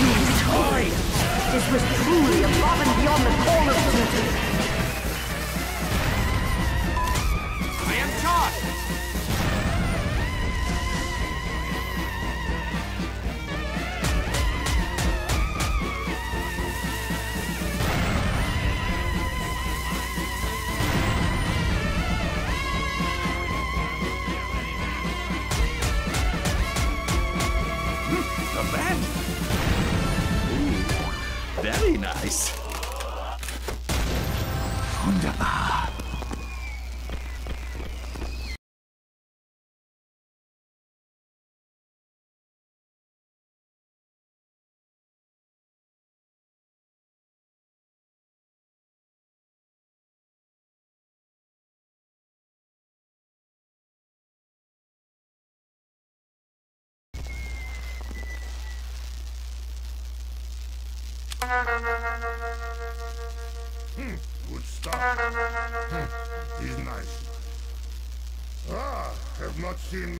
victorious! This was truly above and beyond the call of duty! I am charged! Very nice. Wunderbar. Good stuff. He's nice. Ah, have not seen